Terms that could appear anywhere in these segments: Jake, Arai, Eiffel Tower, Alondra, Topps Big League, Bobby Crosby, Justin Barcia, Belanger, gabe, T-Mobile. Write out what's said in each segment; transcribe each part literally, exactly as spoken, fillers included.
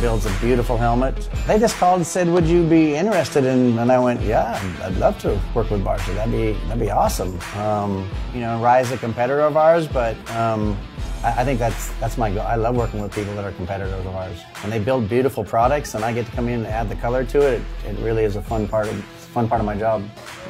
builds a beautiful helmet. They just called and said, would you be interested in, and I went, yeah, I'd love to work with Barcia. That'd be, that'd be awesome. Um, you know, Arai's a competitor of ours, but um, I, I think that's, that's my goal. I love working with people that are competitors of ours. And they build beautiful products, and I get to come in and add the color to it. It, it really is a fun part of, fun part of my job.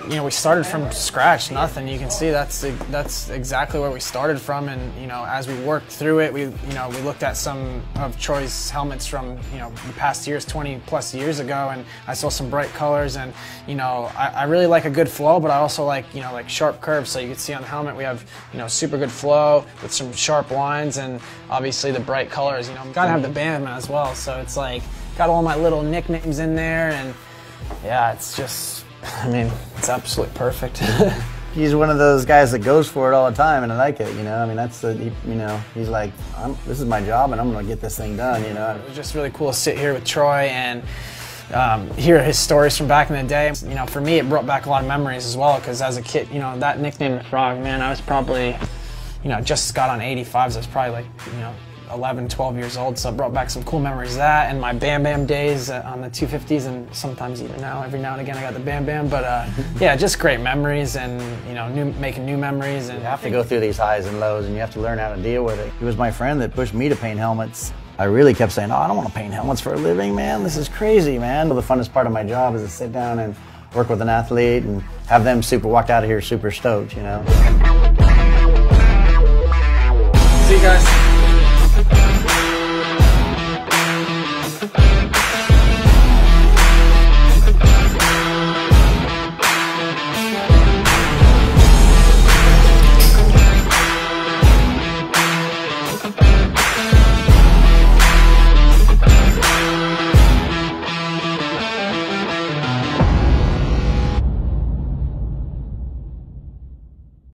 You know, we started from scratch, nothing. You can see that's that's exactly where we started from, and you know, as we worked through it, we you know we looked at some of Troy's helmets from you know the past years, twenty plus years ago, and I saw some bright colors, and you know, I, I really like a good flow, but I also like you know like sharp curves. So you can see on the helmet we have you know super good flow with some sharp lines, and obviously the bright colors. You know, gotta have the bandman as well. So it's like got all my little nicknames in there, and yeah, it's just. I mean, it's absolutely perfect. He's one of those guys that goes for it all the time, and I like it, you know? I mean, that's the, he, you know, he's like, I'm, this is my job, and I'm gonna get this thing done, you know? It was just really cool to sit here with Troy and um, hear his stories from back in the day. You know, for me, it brought back a lot of memories as well, because as a kid, you know, that nickname, Frog, man, I was probably, you know, just got on eighty-fives, I was probably like, you know, eleven, twelve years old, so I brought back some cool memories of that, and my Bam Bam days on the two fifties, and sometimes even now, every now and again I got the Bam Bam, but uh, yeah, just great memories, and you know, new, making new memories. And you have to go through these highs and lows, and you have to learn how to deal with it. It was my friend that pushed me to paint helmets. I really kept saying, oh, I don't want to paint helmets for a living, man, this is crazy, man. Well, the funnest part of my job is to sit down and work with an athlete and have them super walk out of here super stoked, you know. See you guys.